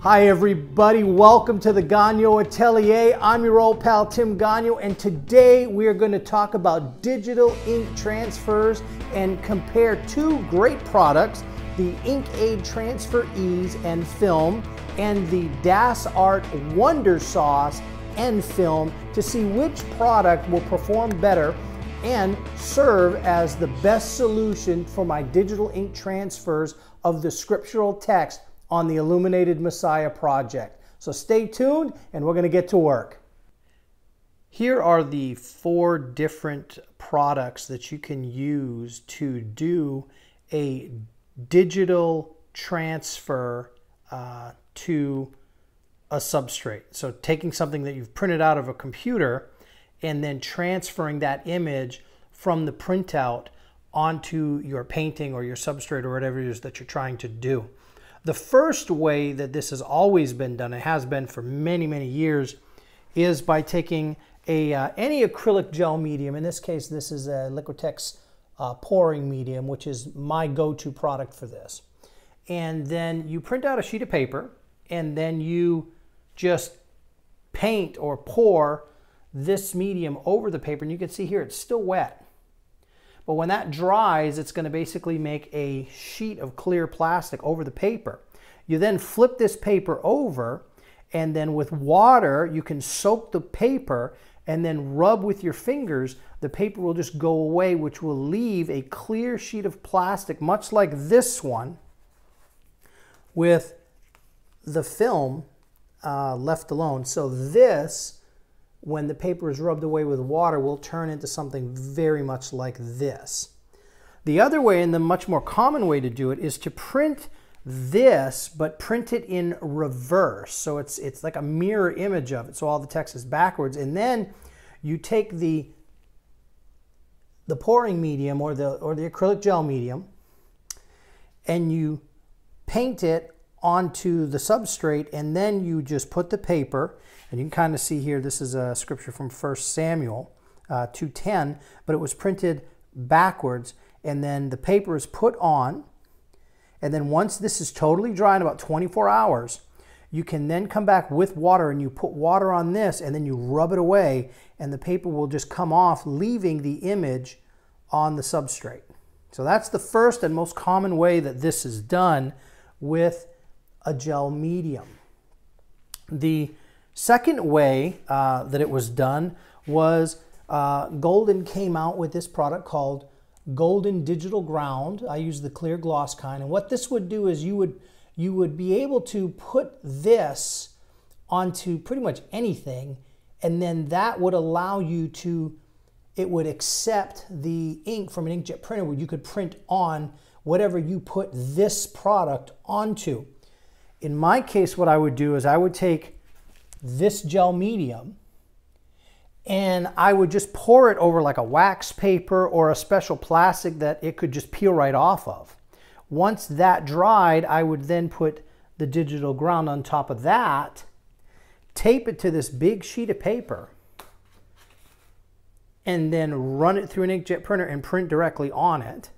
Hi everybody, welcome to the Gagnon Atelier. I'm your old pal Tim Gagnon, and today we are going to talk about digital ink transfers and compare two great products, the InkAid Transfer Ease and Film and the DASS ART Wondersauce and Film, to see which product will perform better and serve as the best solution for my digital ink transfers of the scriptural text on the Illuminated Messiah project. So stay tuned and we're going to get to work. Here are the four different products that you can use to do a digital transfer to a substrate. So taking something that you've printed out of a computer and then transferring that image from the printout onto your painting or your substrate or whatever it is that you're trying to do. The first way that this has always been done, it has been for many, many years, is by taking any acrylic gel medium. In this case, this is a Liquitex pouring medium, which is my go-to product for this. And then you print out a sheet of paper, and then you just paint or pour this medium over the paper. And you can see here, it's still wet. But when that dries, it's going to basically make a sheet of clear plastic over the paper. You then flip this paper over, and then with water, you can soak the paper and then rub with your fingers. The paper will just go away, which will leave a clear sheet of plastic, much like this one, with the film left alone. So this, when the paper is rubbed away with water, will turn into something very much like this. The other way, and the much more common way to do it, is to print this, but print it in reverse. So it's like a mirror image of it. So all the text is backwards. And then you take the pouring medium or the acrylic gel medium, and you paint it onto the substrate, and then you just put the paper, and you can kind of see here, this is a scripture from 1 Samuel 2:10, but it was printed backwards, and then the paper is put on, and then once this is totally dry in about 24 hours, you can then come back with water, and you put water on this, and then you rub it away, and the paper will just come off, leaving the image on the substrate. So that's the first and most common way that this is done with a gel medium. The second way that it was done was Golden came out with this product called Golden Digital Ground. I use the clear gloss kind, and what this would do is you would be able to put this onto pretty much anything, and then that would allow you to, it would accept the ink from an inkjet printer where you could print on whatever you put this product onto. In my case, what I would do is I would take this gel medium and I would just pour it over like a wax paper or a special plastic that it could just peel right off of. Once that dried, I would then put the digital ground on top of that, tape it to this big sheet of paper, and then run it through an inkjet printer and print directly on it.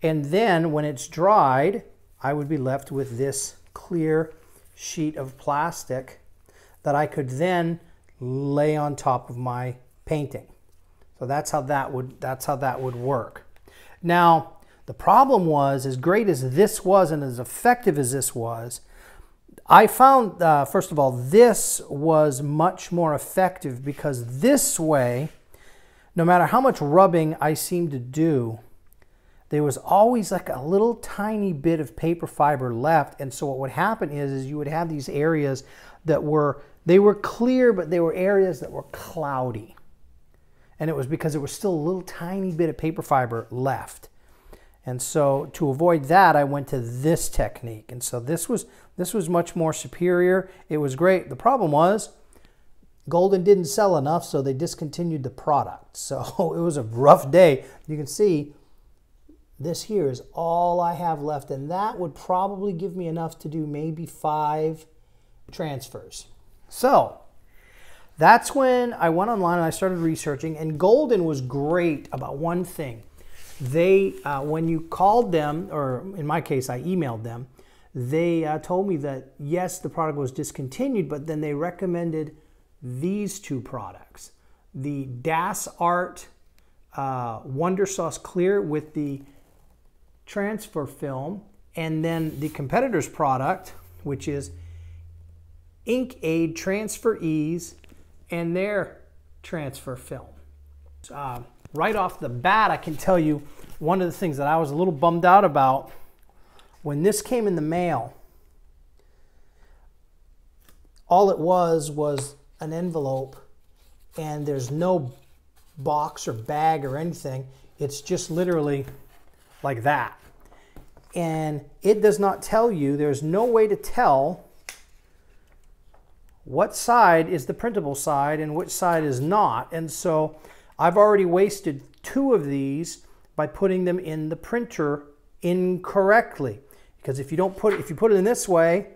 And then when it's dried, I would be left with this clear sheet of plastic that I could then lay on top of my painting. So that's how that would work. Now, the problem was, as great as this was and as effective as this was, I found, first of all, this was much more effective, because this way, no matter how much rubbing I seemed to do, there was always like a little tiny bit of paper fiber left. And so what would happen is you would have these areas that were clear, but they were areas that were cloudy. And it was because there was still a little tiny bit of paper fiber left. And so to avoid that, I went to this technique. And so this was much more superior. It was great. The problem was Golden didn't sell enough, so they discontinued the product. So it was a rough day. You can see this here is all I have left, and that would probably give me enough to do maybe 5 transfers. So that's when I went online and I started researching, and Golden was great about one thing. They, when you called them, or in my case, I emailed them, they told me that, yes, the product was discontinued, but then they recommended these two products. The DASS ART Wondersauce Clear with the transfer film, and then the competitor's product, which is InkAid Transfer Ease and their transfer film. Right off the bat, I can tell you one of the things that I was a little bummed out about when this came in the mail, all it was an envelope, and there's no box or bag or anything. It's just literally like that. And it does not tell you, there's no way to tell what side is the printable side and which side is not. And so I've already wasted two of these by putting them in the printer incorrectly. Because if you put it in this way,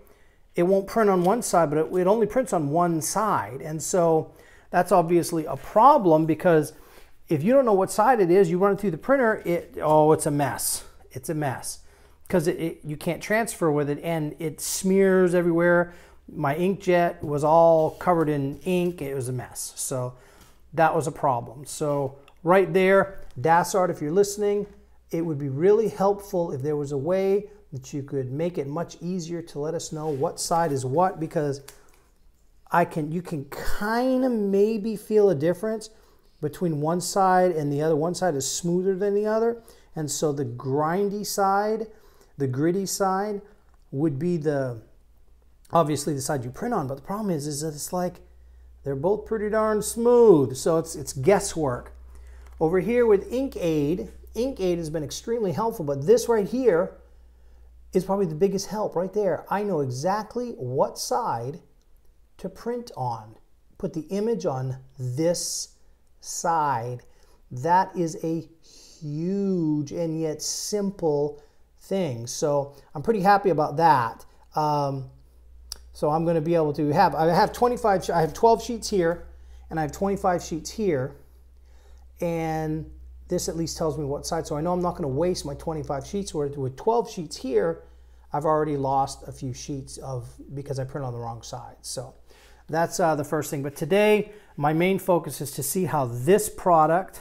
it won't print on one side, but it only prints on one side. And so that's obviously a problem, because if you don't know what side it is, you run it through the printer, oh, it's a mess. It's a mess. Because you can't transfer with it, and it smears everywhere. My inkjet was all covered in ink. It was a mess. So that was a problem. So right there, DASS ART, if you're listening, it would be really helpful if there was a way that you could make it much easier to let us know what side is what, because you can kind of maybe feel a difference between one side and the other. One side is smoother than the other. And so the grindy side, the gritty side, would be obviously the side you print on. But the problem is that it's like they're both pretty darn smooth. So it's guesswork. Over here with InkAid, InkAid has been extremely helpful, but this right here is probably the biggest help right there. I know exactly what side to print on. Put the image on this side. That is a huge and yet simple thing. So I'm pretty happy about that. So I'm going to be able to have, I have 12 sheets here, and I have 25 sheets here, and this at least tells me what side. So I know I'm not going to waste my 25 sheets. With 12 sheets here, I've already lost a few sheets because I print on the wrong side. So that's the first thing. But today, my main focus is to see how this product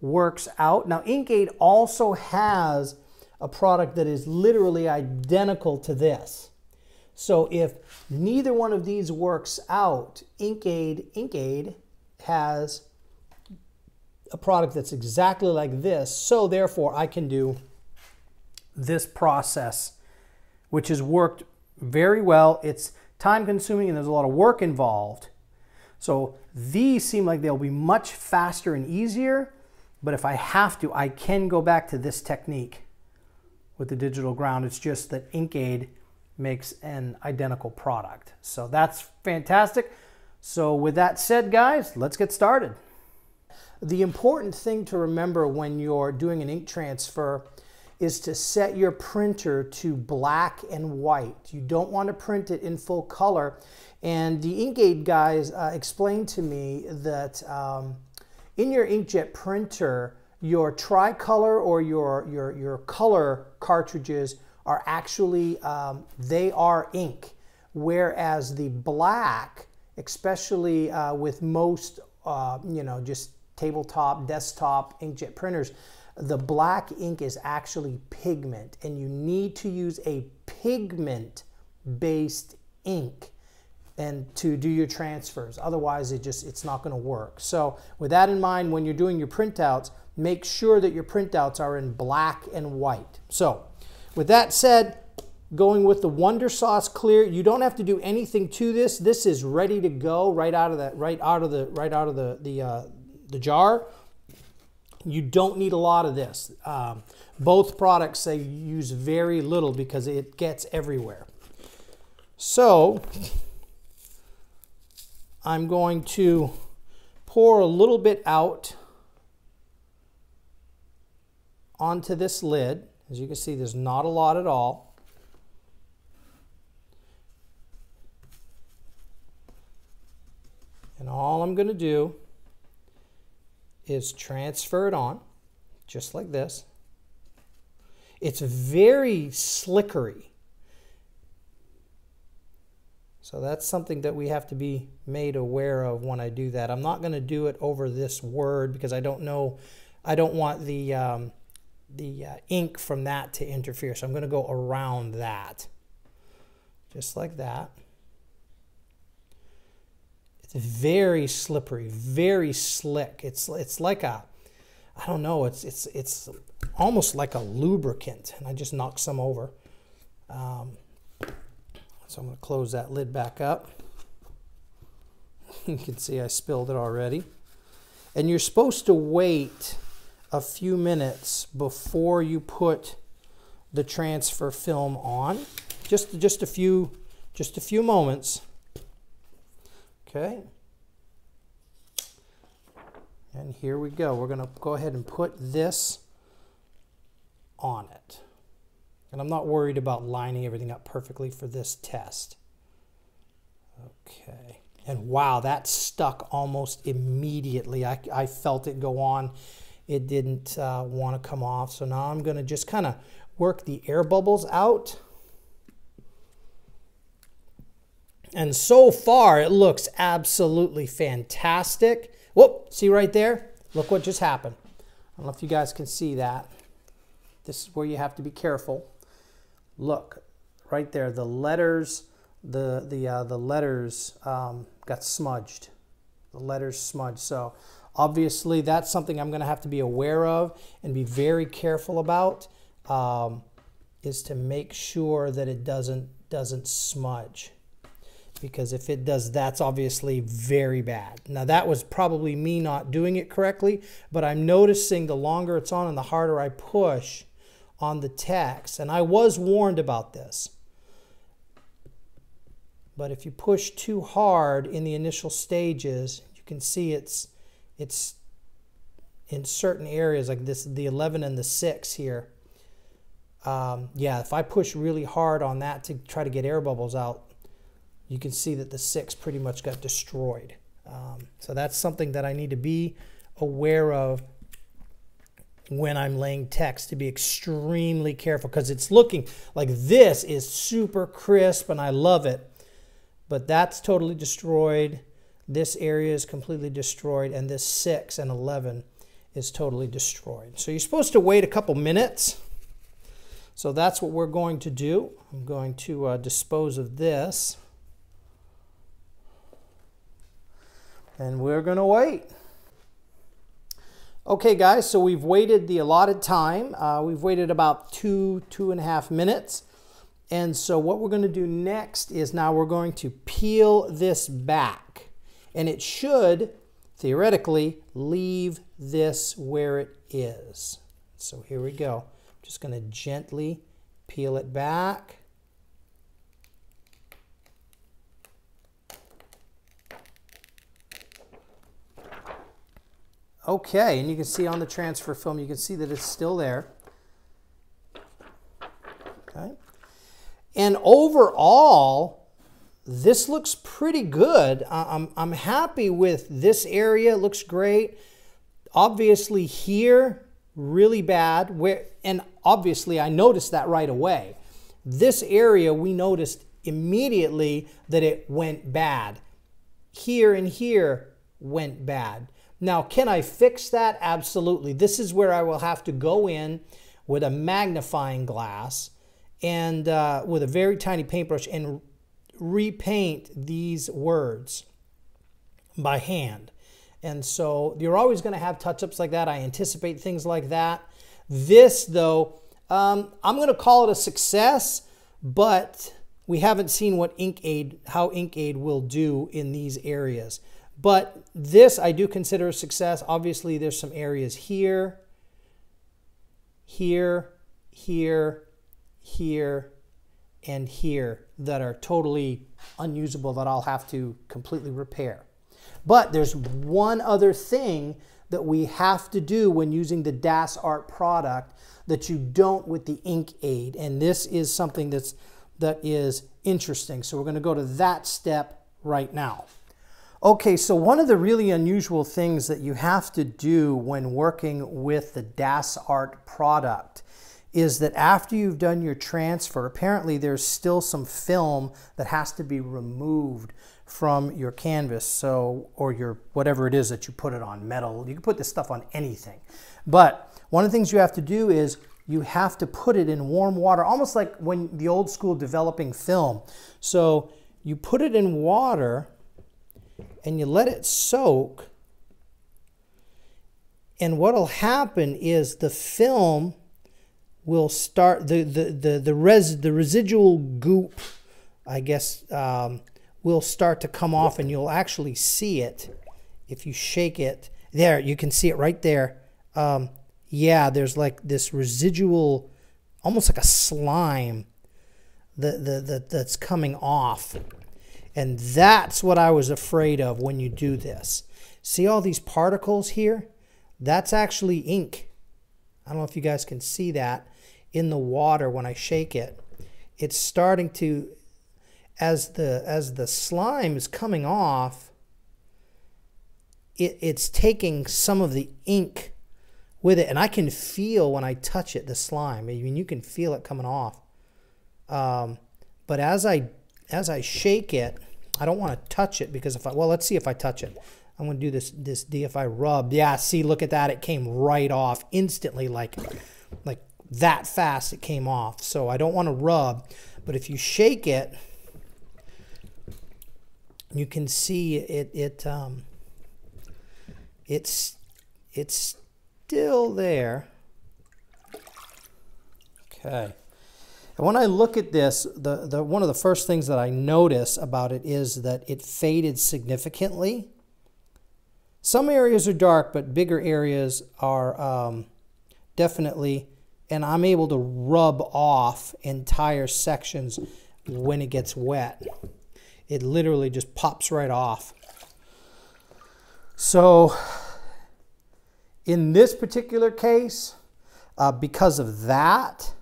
works out. Now, InkAid also has a product that is literally identical to this. So if neither one of these works out, InkAid has a product that's exactly like this. So therefore, I can do this process, which has worked very well. It's time consuming and there's a lot of work involved. So these seem like they'll be much faster and easier, but if I have to, I can go back to this technique with the digital ground. It's just that InkAid makes an identical product. So that's fantastic. So with that said, guys, let's get started. The important thing to remember when you're doing an ink transfer is to set your printer to black and white. You don't want to print it in full color. And the InkAid guys explained to me that in your inkjet printer, your tricolor or your color cartridges are actually, they are ink. Whereas the black, especially with most, just tabletop, desktop, inkjet printers, the black ink is actually pigment, and you need to use a pigment-based ink and to do your transfers. Otherwise, it's not going to work. So with that in mind, when you're doing your printouts, make sure that your printouts are in black and white. So with that said, going with the Wondersauce Clear, you don't have to do anything to this. This is ready to go right out of the jar. You don't need a lot of this. Both products say use very little because it gets everywhere. So I'm going to pour a little bit out onto this lid. As you can see, there's not a lot at all. And all I'm going to do is transfer it on, just like this. It's very slickery. So that's something that we have to be made aware of when I do that. I'm not going to do it over this word because I don't know, I don't want the ink from that to interfere. So I'm going to go around that, just like that. It's very slippery, very slick. It's like a, I don't know, it's almost like a lubricant, and I just knocked some over. So I'm going to close that lid back up. You can see I spilled it already. And you're supposed to wait a few minutes before you put the transfer film on. Just a few moments. Okay. And here we go. We're going to go ahead and put this on it. And I'm not worried about lining everything up perfectly for this test. Okay. And wow, that stuck almost immediately. I felt it go on. It didn't want to come off. So now I'm going to just kind of work the air bubbles out. And so far, it looks absolutely fantastic. Whoop, see right there? Look what just happened. I don't know if you guys can see that. This is where you have to be careful. Look, right there, the letters, the letters got smudged. The letters smudged. So obviously that's something I'm going to have to be aware of and be very careful about, is to make sure that it doesn't smudge, because if it does, that's obviously very bad. Now that was probably me not doing it correctly, but I'm noticing the longer it's on and the harder I push on the text, and I was warned about this, but if you push too hard in the initial stages, you can see it's in certain areas like this, the 11 and the 6 here. Yeah, if I push really hard on that to try to get air bubbles out, you can see that the 6 pretty much got destroyed. So that's something that I need to be aware of when I'm laying text, to be extremely careful, because it's looking like this is super crisp and I love it, but that's totally destroyed. This area is completely destroyed, and this 6 and 11 is totally destroyed. So you're supposed to wait a couple minutes. So that's what we're going to do. I'm going to dispose of this, and we're gonna wait. Okay guys, so we've waited the allotted time. We've waited about two and a half minutes. And so what we're gonna do next is, now we're going to peel this back. And it should, theoretically, leave this where it is. So here we go. I'm just gonna gently peel it back. Okay, and you can see on the transfer film, you can see that it's still there. Okay. And overall, this looks pretty good. I'm happy with this area. It looks great. Obviously here, really bad. And obviously I noticed that right away. This area, we noticed immediately that it went bad. Here and here went bad. Now, can I fix that? Absolutely. This is where I will have to go in with a magnifying glass and with a very tiny paintbrush and repaint these words by hand. And so you're always going to have touch-ups like that. I anticipate things like that. This, though, I'm going to call it a success, but we haven't seen what InkAid, how InkAid will do in these areas. But this I do consider a success. Obviously, there's some areas here, here, here, here, and here that are totally unusable that I'll have to completely repair. But there's one other thing that we have to do when using the DASS ART product that you don't with the InkAid. And this is something that is interesting. So we're going to go to that step right now. Okay, so one of the really unusual things that you have to do when working with the DASS ART product is that after you've done your transfer, apparently there's still some film that has to be removed from your canvas, so, or your whatever it is that you put it on, metal. You can put this stuff on anything. But one of the things you have to do is you have to put it in warm water, almost like when the old school developing film. So you put it in water and you let it soak. And what'll happen is the film will start, the residual goop, I guess, will start to come off, and you'll actually see it if you shake it. There, you can see it right there. Yeah, there's like this residual, almost like a slime that's coming off. And that's what I was afraid of when you do this. See all these particles here? That's actually ink. I don't know if you guys can see that in the water when I shake it. It's starting to, as the slime is coming off, it's taking some of the ink with it. And I can feel when I touch it, the slime. I mean, you can feel it coming off. But as I shake it, I don't want to touch it because if I, well, let's see if I touch it. I'm going to do this DFI rub. Yeah, see, look at that. It came right off instantly, like that fast it came off. So I don't want to rub, but if you shake it, you can see it's still there. Okay. And when I look at this, the one of the first things that I notice about it is that it faded significantly. Some areas are dark, but bigger areas are definitely, and I'm able to rub off entire sections when it gets wet. It literally just pops right off. So in this particular case, because of that,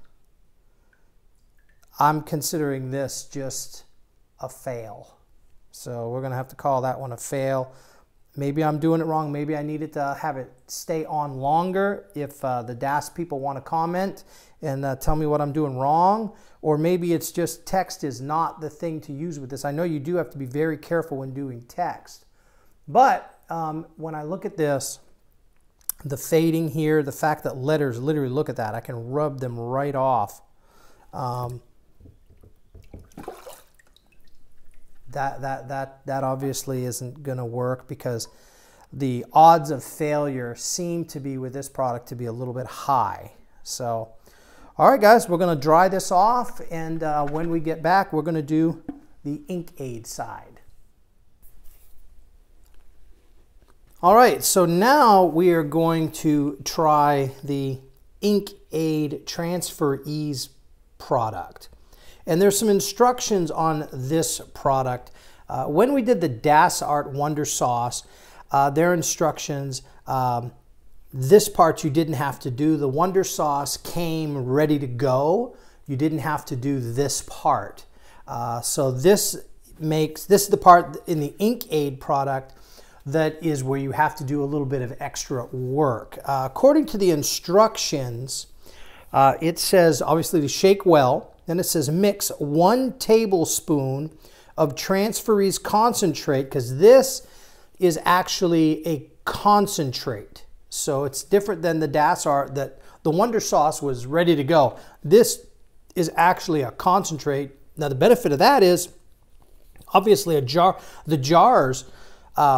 I'm considering this just a fail. So we're going to have to call that one a fail. Maybe I'm doing it wrong. Maybe I needed to have it stay on longer if the DASS people want to comment and tell me what I'm doing wrong. Or maybe it's just text is not the thing to use with this. I know you do have to be very careful when doing text. But when I look at this, the fading here, the fact that letters, literally look at that, I can rub them right off. That obviously isn't going to work because the odds of failure seem to be with this product to be a little bit high. So, all right, guys, we're going to dry this off, and when we get back, we're going to do the InkAid side. All right, so now we are going to try the InkAid Transfer Ease product. And there's some instructions on this product. When we did the DASS ART Wondersauce, their instructions, this part you didn't have to do. The Wondersauce came ready to go. You didn't have to do this part. So this is the part in the InkAid product that is where you have to do a little bit of extra work. According to the instructions, it says obviously to shake well. Then it says mix 1 tablespoon of Transferiez concentrate, because this is actually a concentrate. So it's different than the DASS ART that the Wondersauce was ready to go. This is actually a concentrate. Now the benefit of that is obviously a jar. The jars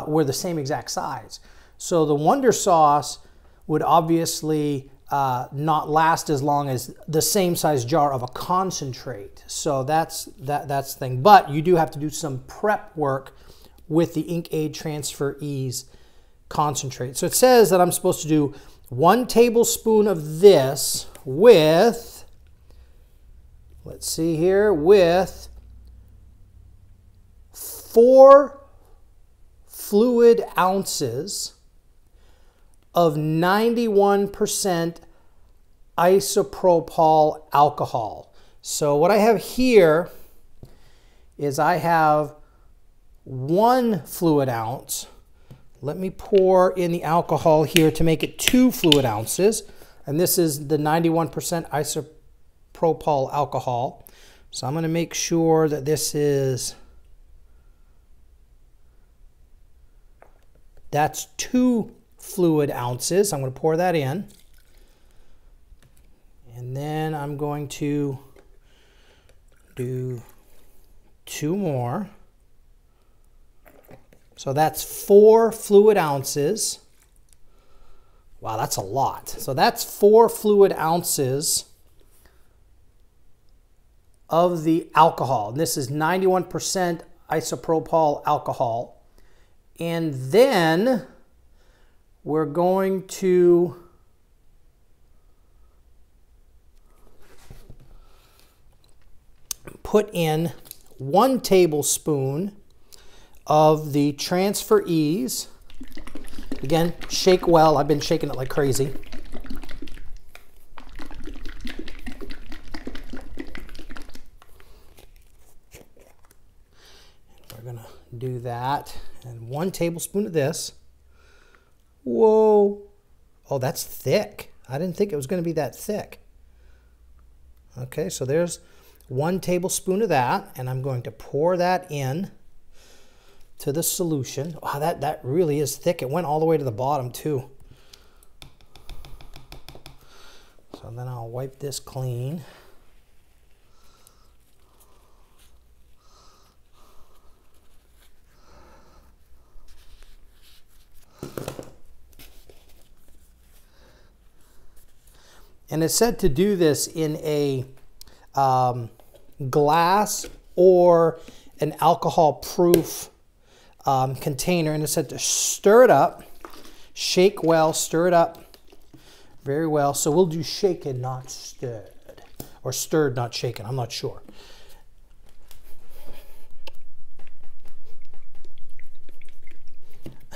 were the same exact size. So the Wondersauce would obviously not last as long as the same size jar of a concentrate. So that's the thing. But you do have to do some prep work with the InkAid Transferiez concentrate. So it says that I'm supposed to do 1 tablespoon of this with, let's see here, with 4 fluid ounces of 91% isopropyl alcohol. So what I have here is I have 1 fluid ounce. Let me pour in the alcohol here to make it 2 fluid ounces. And this is the 91% isopropyl alcohol. So I'm going to make sure that this is, that's 2 fluid ounces. I'm going to pour that in. And then I'm going to do 2 more. So that's 4 fluid ounces. Wow, that's a lot. So that's 4 fluid ounces of the alcohol. And this is 91% isopropyl alcohol. And then we're going to put in 1 tablespoon of the Transferiez. Again, shake well. I've been shaking it like crazy. We're gonna do that. And 1 tablespoon of this. Whoa. Oh, that's thick. I didn't think it was gonna be that thick. Okay, so there's 1 tablespoon of that, and I'm going to pour that in to the solution. Wow, that really is thick. It went all the way to the bottom too. So then I'll wipe this clean. And it's said to do this in a glass or an alcohol-proof container, and it's said to stir it up, shake well, stir it up very well. So we'll do shaken, not stirred, or stirred, not shaken. I'm not sure.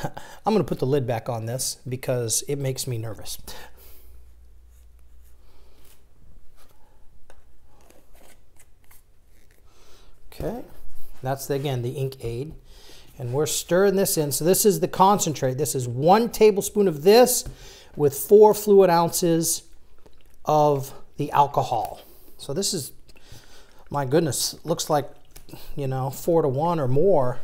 I'm going to put the lid back on this because it makes me nervous. Okay, that's again the InkAid. And we're stirring this in. So this is the concentrate. This is 1 tablespoon of this with 4 fluid ounces of the alcohol. So this is, my goodness, looks like, you know, 4 to 1 or more.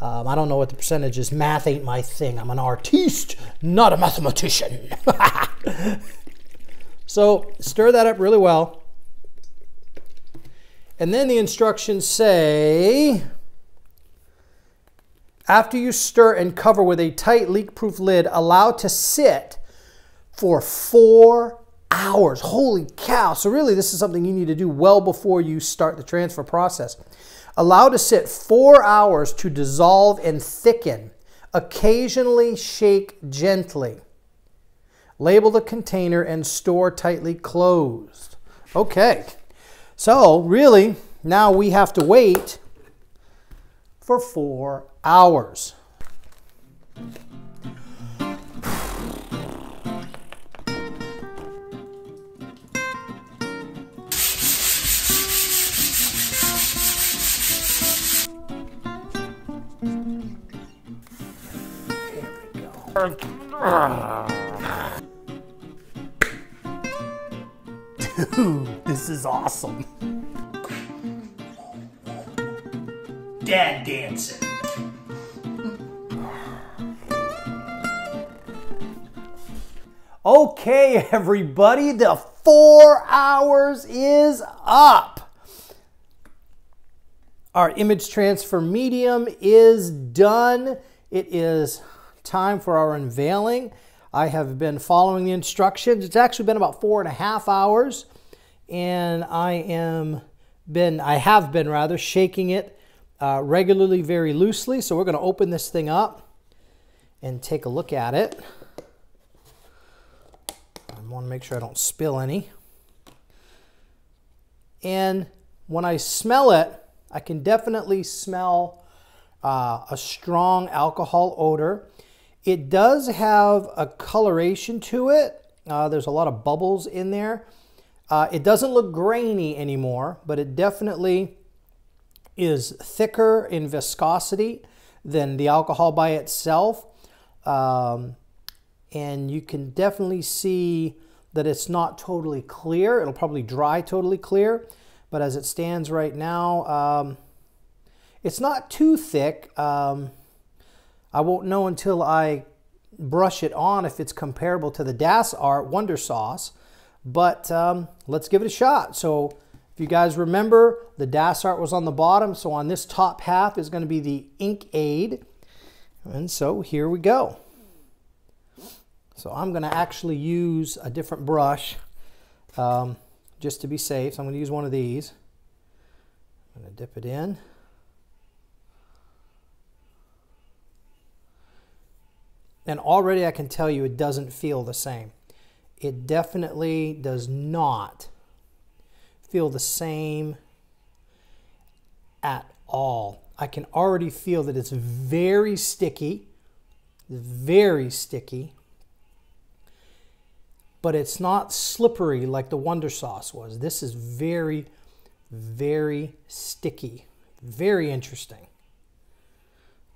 I don't know what the percentage is. Math ain't my thing. I'm an artiste, not a mathematician. So stir that up really well. And then the instructions say, after you stir and cover with a tight leak-proof lid, allow to sit for 4 hours. Holy cow. So really this is something you need to do well before you start the transfer process. Allow to sit 4 hours to dissolve and thicken. Occasionally shake gently. Label the container and store tightly closed. Okay. So really now we have to wait for 4 hours. Here we go. Dude, this is awesome. Dad dancing. Okay, everybody, the 4 hours is up. Our image transfer medium is done. It is time for our unveiling. I have been following the instructions. It's actually been about 4.5 hours, and I have been shaking it regularly, very loosely. So we're going to open this thing up and take a look at it. I want to make sure I don't spill any. And when I smell it, I can definitely smell a strong alcohol odor. It does have a coloration to it. There's a lot of bubbles in there. It doesn't look grainy anymore, but it definitely is thicker in viscosity than the alcohol by itself. And you can definitely see that it's not totally clear. It'll probably dry totally clear, but as it stands right now, it's not too thick. I won't know until I brush it on if it's comparable to the DASS ART Wondersauce, but let's give it a shot. So if you guys remember, the DASS ART was on the bottom, so on this top half is going to be the InkAid, and so here we go. So I'm going to actually use a different brush just to be safe. So I'm going to use one of these. I'm going to dip it in. And already I can tell you it doesn't feel the same. It definitely does not feel the same at all. I can already feel that it's very sticky, but it's not slippery like the Wondersauce was. This is very, very sticky. Very interesting.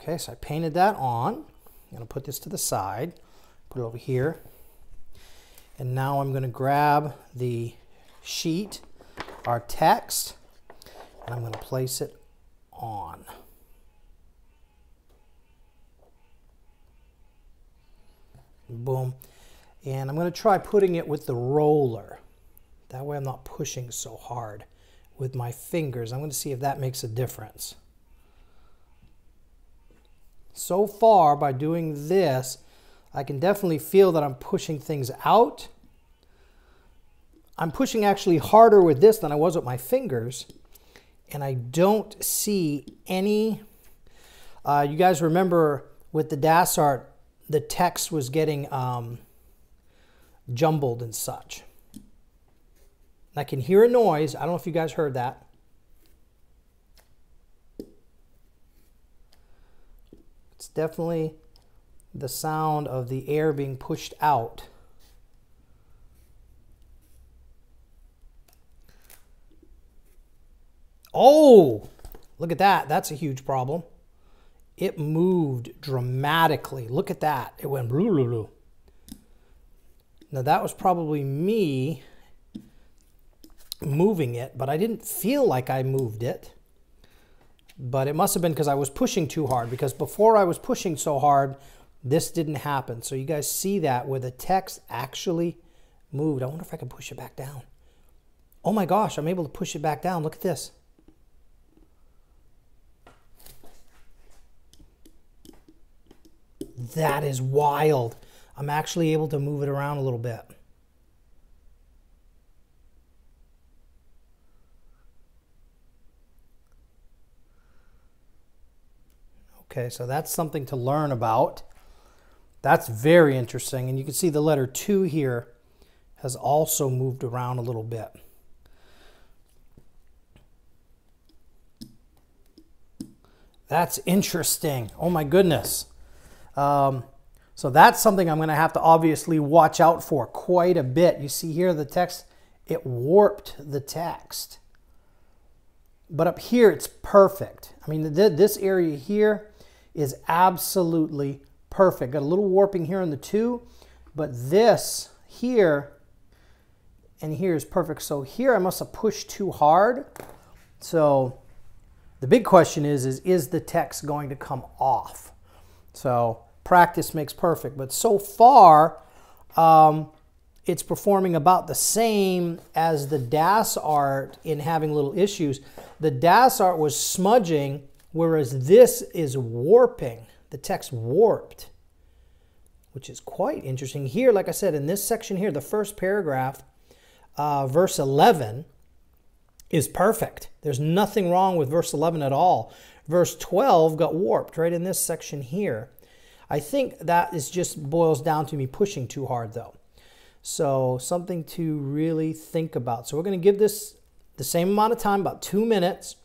Okay, so I painted that on. I'm gonna put this to the side, put it over here. And now I'm gonna grab the sheet, our text, and I'm gonna place it on. Boom. And I'm going to try putting it with the roller. That way I'm not pushing so hard with my fingers. I'm going to see if that makes a difference. So far, by doing this, I can definitely feel that I'm pushing things out. I'm pushing actually harder with this than I was with my fingers. And I don't see any... you guys remember with the DASS ART, the text was getting... jumbled and such. And I can hear a noise. I don't know if you guys heard that. It's definitely the sound of the air being pushed out. Oh, look at that. That's a huge problem. It moved dramatically. Look at that. It went blue, blue, blue. Now that was probably me moving it, but I didn't feel like I moved it. But it must have been because I was pushing too hard, because before I was pushing so hard, this didn't happen. So you guys see that where the text actually moved. I wonder if I can push it back down. Oh my gosh, I'm able to push it back down. Look at this. That is wild. I'm actually able to move it around a little bit. Okay, so that's something to learn about. That's very interesting. And you can see the letter 2 here has also moved around a little bit. That's interesting. Oh my goodness. So that's something I'm going to have to obviously watch out for quite a bit. You see here the text, it warped the text. But up here it's perfect. I mean, this area here is absolutely perfect. Got a little warping here in the 2, but this here and here is perfect. So here I must have pushed too hard. So the big question is the text going to come off? So... practice makes perfect, but so far it's performing about the same as the DASS ART in having little issues. The DASS ART was smudging, whereas this is warping. The text warped, which is quite interesting. Here, like I said, in this section here, the first paragraph, verse 11, is perfect. There's nothing wrong with verse 11 at all. Verse 12 got warped right in this section here. I think that is just boils down to me pushing too hard though. So something to really think about. So we're going to give this the same amount of time, about 2 minutes,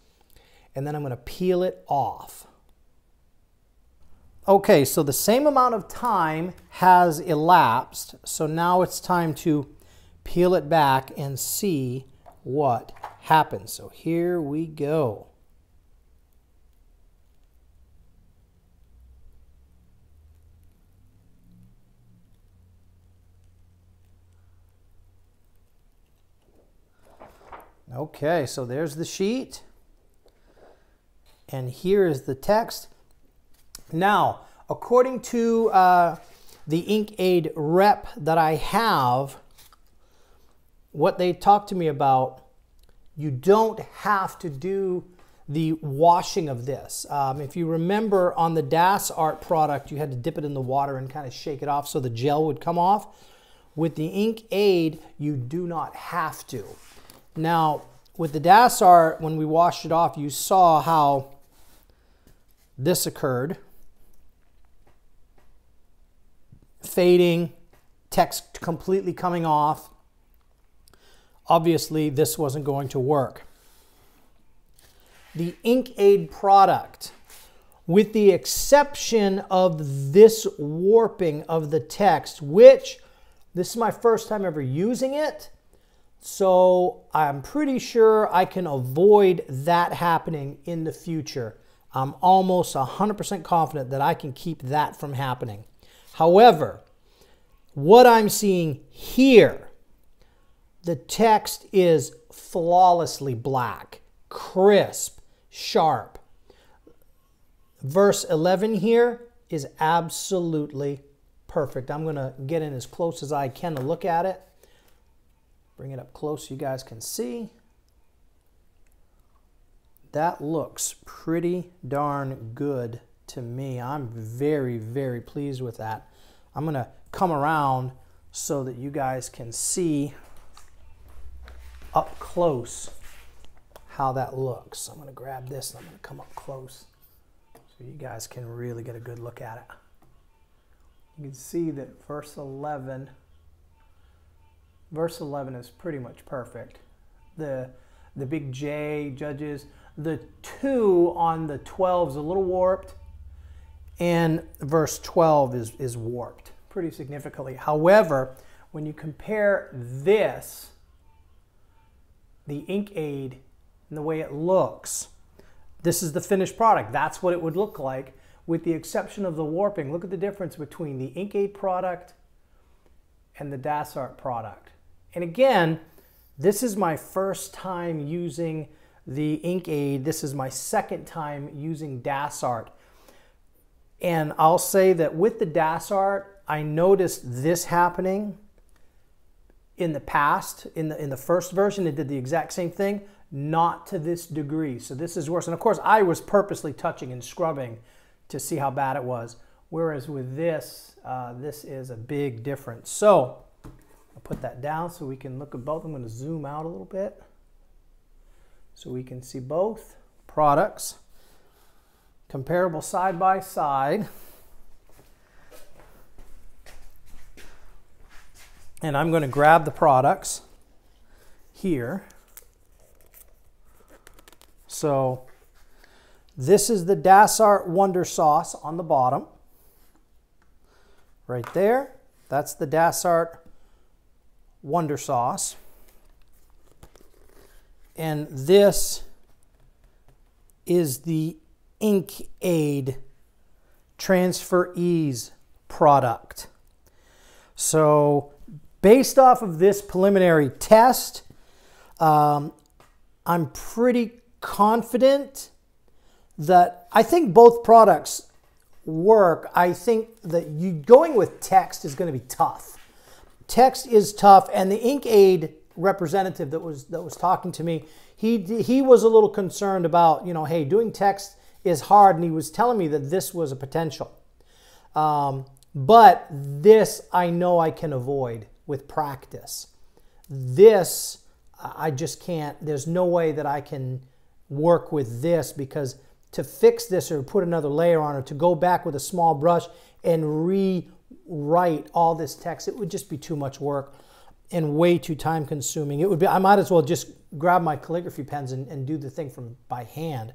and then I'm going to peel it off. Okay, so the same amount of time has elapsed. So now it's time to peel it back and see what happens. So here we go. Okay, so there's the sheet. And here is the text. Now, according to the InkAid rep that I have, what they talked to me about, you don't have to do the washing of this. If you remember on the DASS Art product, you had to dip it in the water and kind of shake it off so the gel would come off. With the InkAid, you do not have to. Now, with the DASS Art, when we washed it off, you saw how this occurred. Fading, text completely coming off. Obviously, this wasn't going to work. The InkAid product, with the exception of this warping of the text, which this is my first time ever using it, so I'm pretty sure I can avoid that happening in the future. I'm almost 100% confident that I can keep that from happening. However, what I'm seeing here, the text is flawlessly black, crisp, sharp. Verse 11 here is absolutely perfect. I'm going to get in as close as I can to look at it. Bring it up close so you guys can see. That looks pretty darn good to me. I'm very, very pleased with that. I'm going to come around so that you guys can see up close how that looks. I'm going to grab this and I'm going to come up close so you guys can really get a good look at it. You can see that verse 11 is pretty much perfect. The big J, judges, the 2 on the 12 is a little warped, and verse 12 is warped pretty significantly. However, when you compare this, the InkAid, and the way it looks, this is the finished product. That's what it would look like with the exception of the warping. Look at the difference between the InkAid product and the DASS Art product. And again, this is my first time using the InkAid. This is my second time using DASS Art. And I'll say that with the DASS Art, I noticed this happening in the past. In the first version, it did the exact same thing, not to this degree. So this is worse. And of course, I was purposely touching and scrubbing to see how bad it was. Whereas with this, this is a big difference. So I'll put that down so we can look at both. I'm going to zoom out a little bit so we can see both products comparable side by side. And I'm going to grab the products here. So this is the DASS Art Wondersauce on the bottom. Right there, that's the DASS Art Wondersauce. And this is the InkAid Transferiez product. So based off of this preliminary test, I'm pretty confident that I think both products work. I think that you going with text is going to be tough. Text is tough, and the InkAid representative that was talking to me, he was a little concerned about, you know, hey, doing text is hard, and he was telling me that this was a potential. But this I know I can avoid with practice. This I just can't. There's no way that I can work with this, because to fix this or put another layer on, or to go back with a small brush and rewrite all this text, it would just be too much work and way too time consuming. It would be, I might as well just grab my calligraphy pens and do the thing by hand.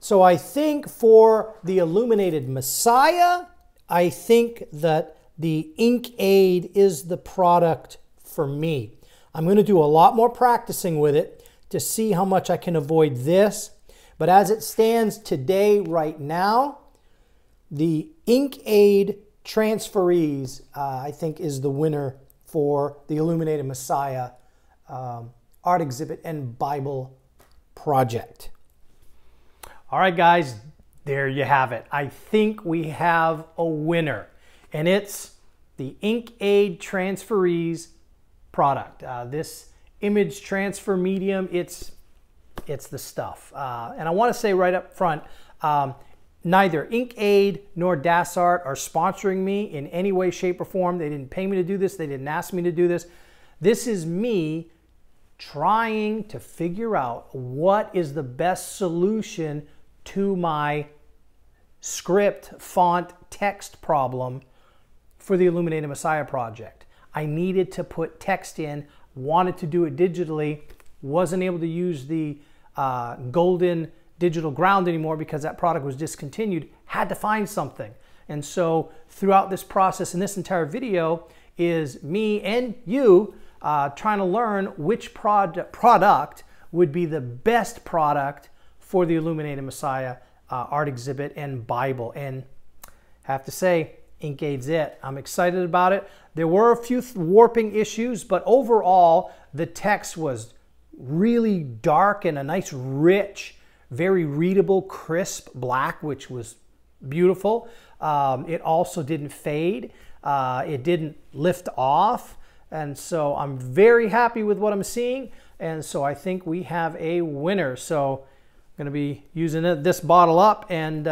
So I think for the Illuminated Messiah, I think that the InkAid is the product for me. I'm going to do a lot more practicing with it to see how much I can avoid this. But as it stands today, right now, the InkAid Transferiez, I think, is the winner for the Illuminated Messiah art exhibit and Bible project. All right, guys, there you have it. I think we have a winner, and it's the InkAid Transferiez product. This image transfer medium, it's the stuff. And I want to say right up front, neither InkAid nor DASS ART are sponsoring me in any way, shape, or form. They didn't pay me to do this. They didn't ask me to do this. This is me trying to figure out what is the best solution to my script, font, text problem for the Illuminated Messiah project. I needed to put text in, wanted to do it digitally, wasn't able to use the Golden Digital Ground anymore because that product was discontinued, had to find something. And so throughout this process and this entire video is me and you trying to learn which product would be the best product for the Illuminated Messiah art exhibit and Bible. And I have to say, InkAid's it. I'm excited about it. There were a few warping issues, but overall the text was really dark and a nice rich, very readable, crisp black, which was beautiful. It also didn't fade. It didn't lift off. And so I'm very happy with what I'm seeing. And so I think we have a winner. So I'm going to be using this bottle up, and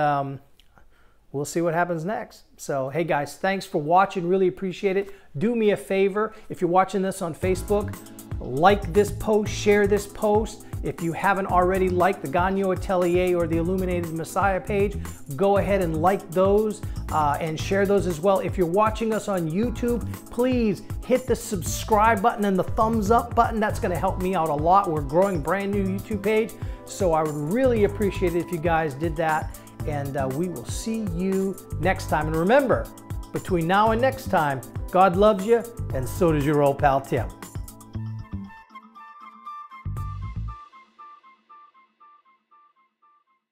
we'll see what happens next. So, hey guys, thanks for watching. Really appreciate it. Do me a favor. If you're watching this on Facebook, like this post, share this post. If you haven't already liked the Gagnon Atelier or the Illuminated Messiah page, go ahead and like those and share those as well. If you're watching us on YouTube, please hit the subscribe button and the thumbs up button. That's gonna help me out a lot. We're growing a brand new YouTube page, so I would really appreciate it if you guys did that. And we will see you next time. And remember, between now and next time, God loves you, and so does your old pal Tim.